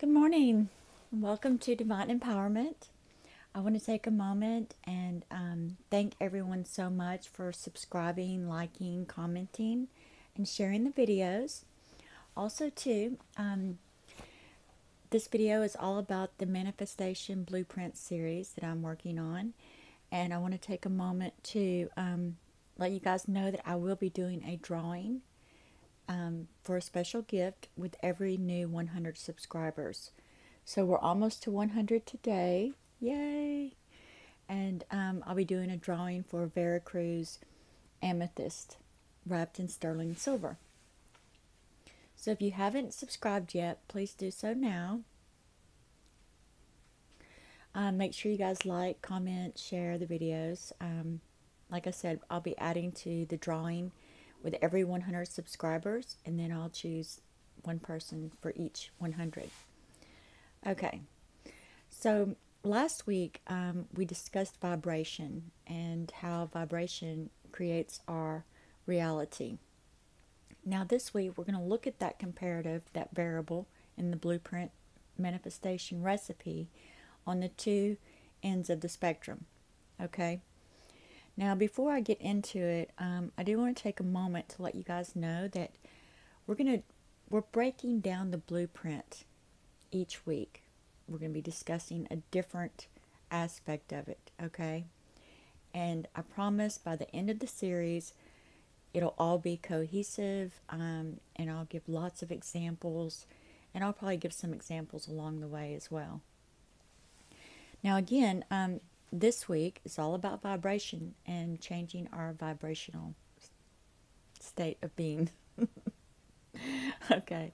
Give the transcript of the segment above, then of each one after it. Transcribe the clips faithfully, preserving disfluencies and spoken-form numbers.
Good morning, welcome to Divine Empowerment. I want to take a moment and um, thank everyone so much for subscribing, liking, commenting, and sharing the videos. Also too, um, this video is all about the Manifestation Blueprint series that I'm working on. And I want to take a moment to um, let you guys know that I will be doing a drawing Um, for a special gift with every new one hundred subscribers. So we're almost to one hundred today. Yay! And um, I'll be doing a drawing for Veracruz amethyst wrapped in sterling silver. So if you haven't subscribed yet, please do so now. Um, make sure you guys like, comment, share the videos. Um, like I said, I'll be adding to the drawing with every one hundred subscribers, and then I'll choose one person for each one hundred. Okay, so last week um, we discussed vibration and how vibration creates our reality. Now this week we're going to look at that comparative, that variable in the blueprint manifestation recipe on the two ends of the spectrum. Okay. Now, before I get into it, um, I do want to take a moment to let you guys know that we're gonna we're breaking down the blueprint each week. We're gonna be discussing a different aspect of it, okay? And I promise by the end of the series, it'll all be cohesive, um, and I'll give lots of examples, and I'll probably give some examples along the way as well. Now, again, um, this week is all about vibration and changing our vibrational state of being. Okay,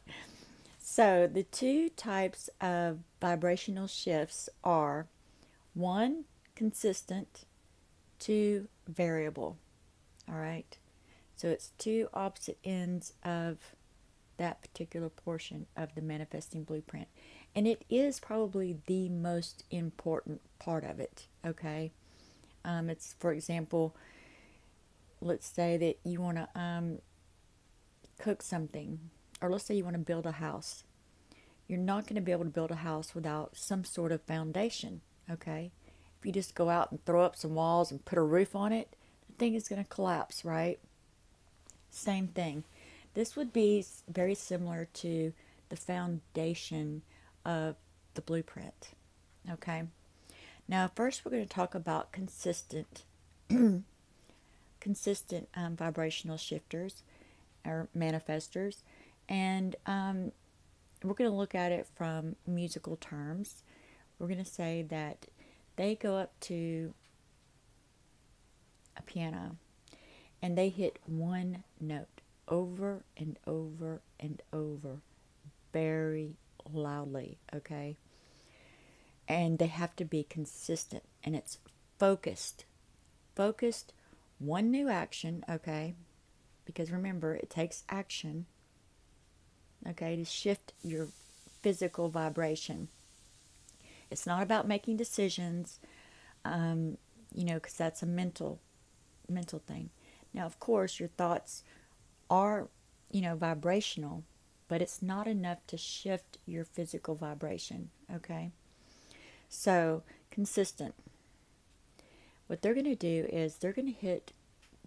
so the two types of vibrational shifts are: one, consistent; two, variable. All right, so it's two opposite ends of that particular portion of the manifesting blueprint, and it is probably the most important part of it. Okay, um, it's, for example, let's say that you want to um, cook something, or let's say you want to build a house. You're not going to be able to build a house without some sort of foundation. Okay, if you just go out and throw up some walls and put a roof on it, the thing is going to collapse, right? Same thing. This would be very similar to the foundation of the blueprint. Okay, now first we're going to talk about consistent consistent um, vibrational shifters or manifestors, and um, we're going to look at it from musical terms. We're going to say that they go up to a piano and they hit one note over and over and over very loudly, okay, and they have to be consistent, and it's focused focused one new action, okay, because remember, it takes action, okay, to shift your physical vibration. It's not about making decisions, um, you know, because that's a mental mental thing. Now of course your thoughts are, you know, vibrational, but it's not enough to shift your physical vibration, okay? So, consistent. What they're going to do is they're going to hit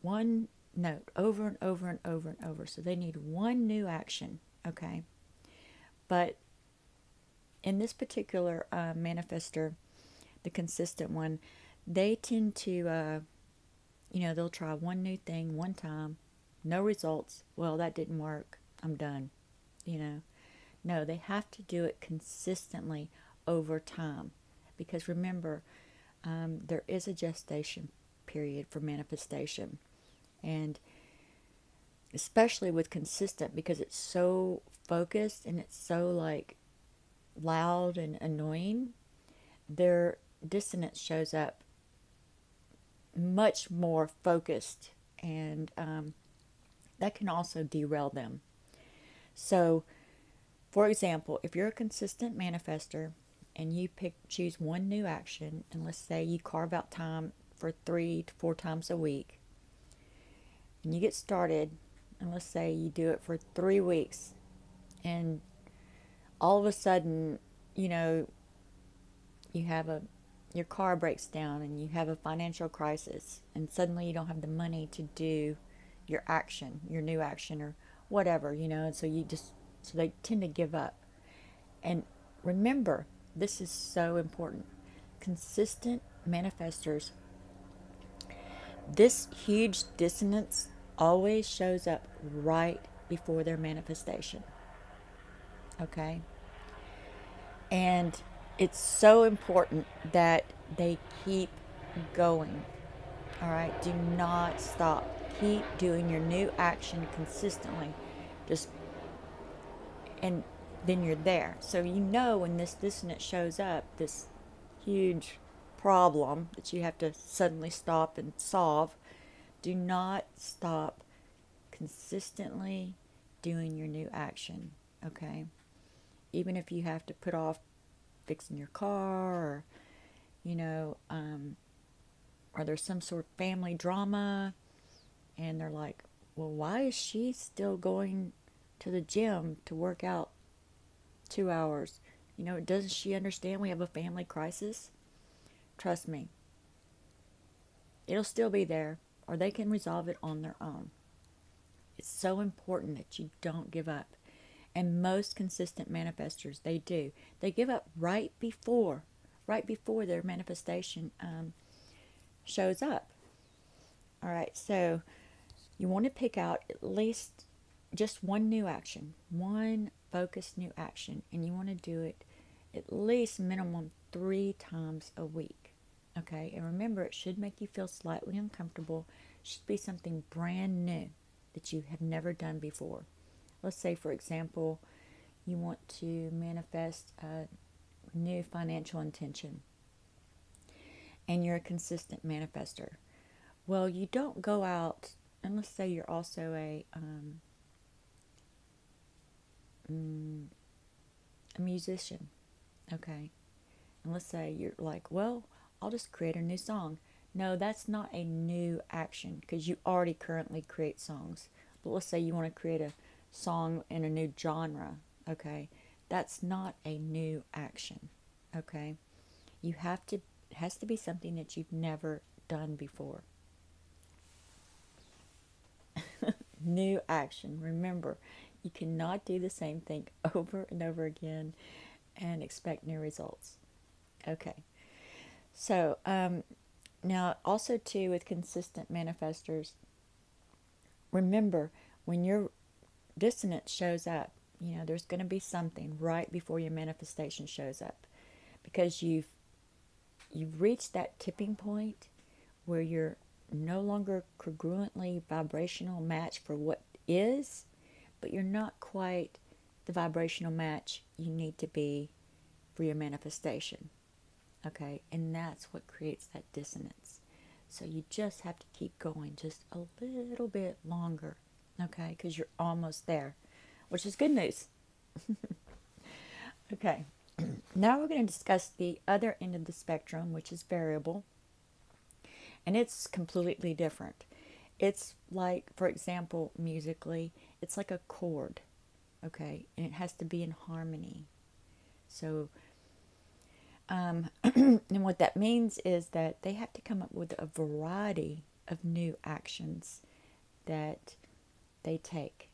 one note over and over and over and over. So, they need one new action, okay? But in this particular uh, manifester, the consistent one, they tend to, uh, you know, they'll try one new thing one time, no results. Well, that didn't work. I'm done. You know, no, they have to do it consistently over time, because remember, um, there is a gestation period for manifestation, and especially with consistent, because it's so focused and it's so like loud and annoying, their dissonance shows up much more focused, and um, that can also derail them. So, for example, if you're a consistent manifester and you pick choose one new action, and let's say you carve out time for three to four times a week, and you get started, and let's say you do it for three weeks, and all of a sudden you know, you have a, your car breaks down and you have a financial crisis and suddenly you don't have the money to do your action, your new action or whatever, you know, and so you just, so they tend to give up. And remember, this is so important. Consistent manifestors. This huge dissonance always shows up right before their manifestation. Okay? And it's so important that they keep going. All right? Do not stop. Keep doing your new action consistently. Just, and then you're there. So you know when this dissonance shows up, this huge problem that you have to suddenly stop and solve, do not stop. Consistently doing your new action, okay? Even if you have to put off fixing your car, or, you know, um, or there's some sort of family drama, and they're like, well, why is she still going to the gym to work out two hours? You know, doesn't she understand we have a family crisis? Trust me, it'll still be there, or they can resolve it on their own. It's so important that you don't give up. And most consistent manifestors, they do. They give up right before, right before their manifestation um, shows up. All right, so you want to pick out at least just one new action, one focused new action, and you want to do it at least minimum three times a week, okay? And remember, it should make you feel slightly uncomfortable. It should be something brand new that you have never done before. Let's say, for example, you want to manifest a new financial intention and you're a consistent manifester. Well, you don't go out, and let's say you're also a um, um, a musician, okay? And let's say you're like, well, I'll just create a new song. No, that's not a new action because you already currently create songs. But let's say you want to create a song in a new genre, okay? That's not a new action, okay? You have to, it has to be something that you've never done before. New action. Remember, you cannot do the same thing over and over again and expect new results. Okay. So, um... now, also, too, with consistent manifestors, remember, when your dissonance shows up, you know, there's going to be something right before your manifestation shows up. Because you've, you've reached that tipping point where you're no longer congruently vibrational match for what is, but you're not quite the vibrational match you need to be for your manifestation. Okay, and that's what creates that dissonance. So you just have to keep going just a little bit longer, okay, because you're almost there, which is good news. Okay, now we're going to discuss the other end of the spectrum, which is variable, and it's completely different. It's like, for example, musically, it's like a chord, okay, and it has to be in harmony. So Um, and what that means is that they have to come up with a variety of new actions that they take,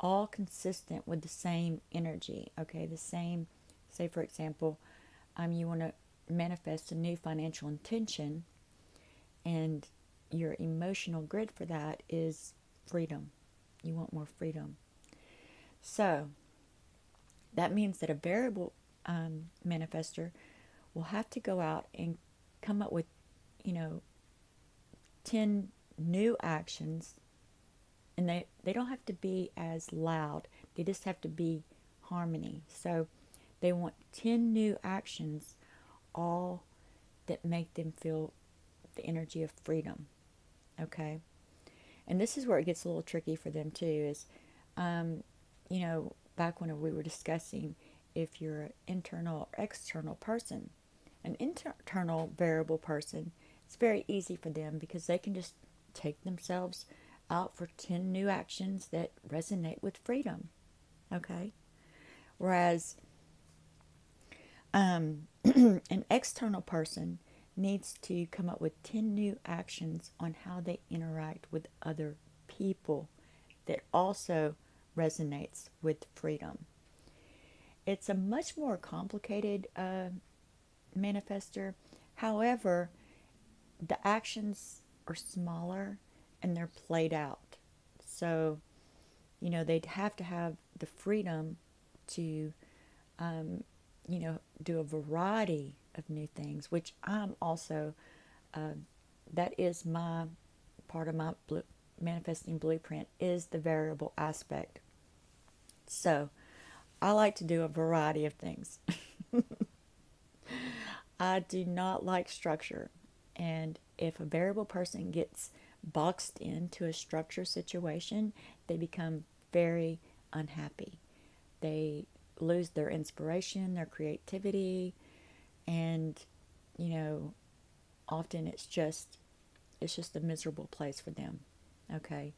all consistent with the same energy, okay? The same, say for example, um, you want to manifest a new financial intention, and your emotional grid for that is freedom. You want more freedom. So, that means that a variable um, manifester will have to go out and come up with, you know, ten new actions. And they, they don't have to be as loud. They just have to be harmony. So they want ten new actions, all that make them feel the energy of freedom. Okay? And this is where it gets a little tricky for them too, is, um, you know, back when we were discussing if you're an internal or external person. An internal variable person, it's very easy for them because they can just take themselves out for ten new actions that resonate with freedom, okay? Whereas Um, an external person needs to come up with ten new actions on how they interact with other people that also resonates with freedom. It's a much more complicated uh, manifester. However, the actions are smaller and they're played out. So, you know, they'd have to have the freedom to, um, you know, do a variety of new things, which I'm also, uh, that is my, part of my blue, manifesting blueprint is the variable aspect. So, I like to do a variety of things. I do not like structure. And if a variable person gets boxed into a structure situation, they become very unhappy. They lose their inspiration, their creativity, and, you know, often it's just, it's just a miserable place for them, okay?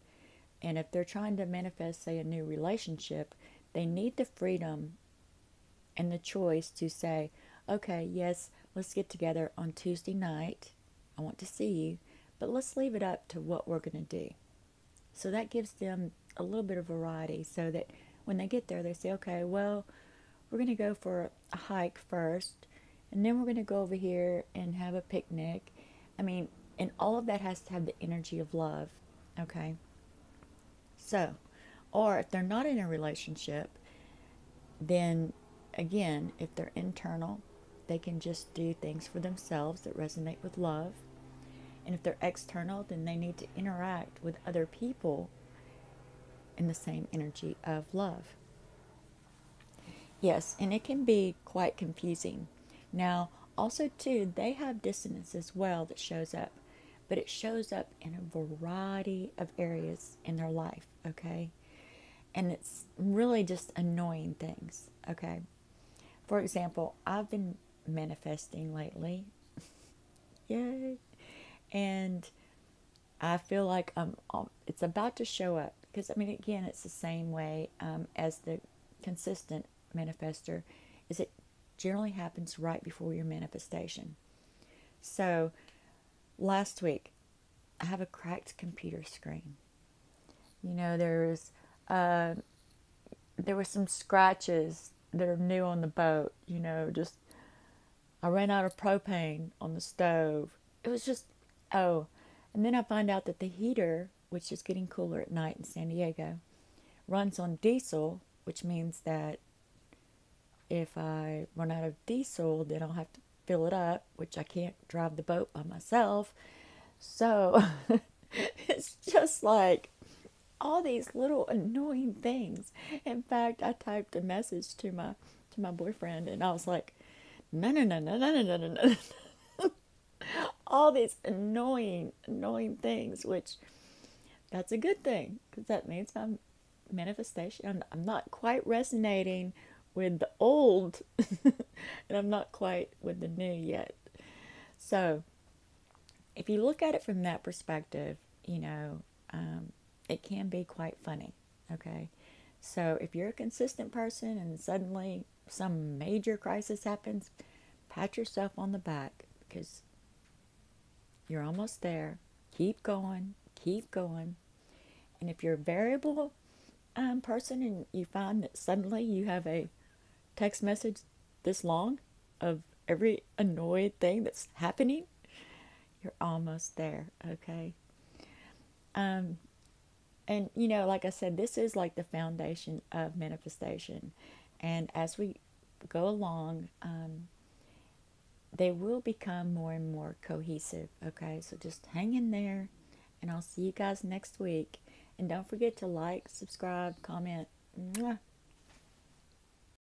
And if they're trying to manifest, say, a new relationship, they need the freedom and the choice to say, okay, yes, let's get together on Tuesday night. I want to see you, but let's leave it up to what we're going to do. So that gives them a little bit of variety so that when they get there, they say, okay, well, we're going to go for a hike first, and then we're going to go over here and have a picnic. I mean, and all of that has to have the energy of love, okay? So, or if they're not in a relationship, then again, if they're internal, they can just do things for themselves that resonate with love. And if they're external, then they need to interact with other people in the same energy of love. Yes, and it can be quite confusing. Now, also too, they have dissonance as well that shows up, but it shows up in a variety of areas in their life, okay? And it's really just annoying things, okay? For example, I've been manifesting lately. Yay! And I feel like I'm, it's about to show up. Because, I mean, again, it's the same way um, as the consistent manifester, is it generally happens right before your manifestation. So, last week, I have a cracked computer screen. You know, there's... Uh, there were some scratches that are new on the boat, you know, just, I ran out of propane on the stove. It was just, oh, and then I find out that the heater, which is getting cooler at night in San Diego, runs on diesel, which means that if I run out of diesel, then I'll have to fill it up, which I can't drive the boat by myself. So, it's just like, all these little annoying things. In fact, I typed a message to my to my boyfriend, and I was like, "No, no, no, no, no, no, no, no!" All these annoying, annoying things. Which that's a good thing because that means I'm manifestation. I'm, I'm not quite resonating with the old, and I'm not quite with the new yet. So, if you look at it from that perspective, you know. Um, It can be quite funny, okay? So if you're a consistent person and suddenly some major crisis happens, pat yourself on the back because you're almost there. Keep going, keep going. And if you're a variable um, person and you find that suddenly you have a text message this long of every annoyed thing that's happening, you're almost there, okay? Um... And, you know, like I said, this is like the foundation of manifestation. And as we go along, um, they will become more and more cohesive, okay? So just hang in there, and I'll see you guys next week. And don't forget to like, subscribe, comment. Mwah.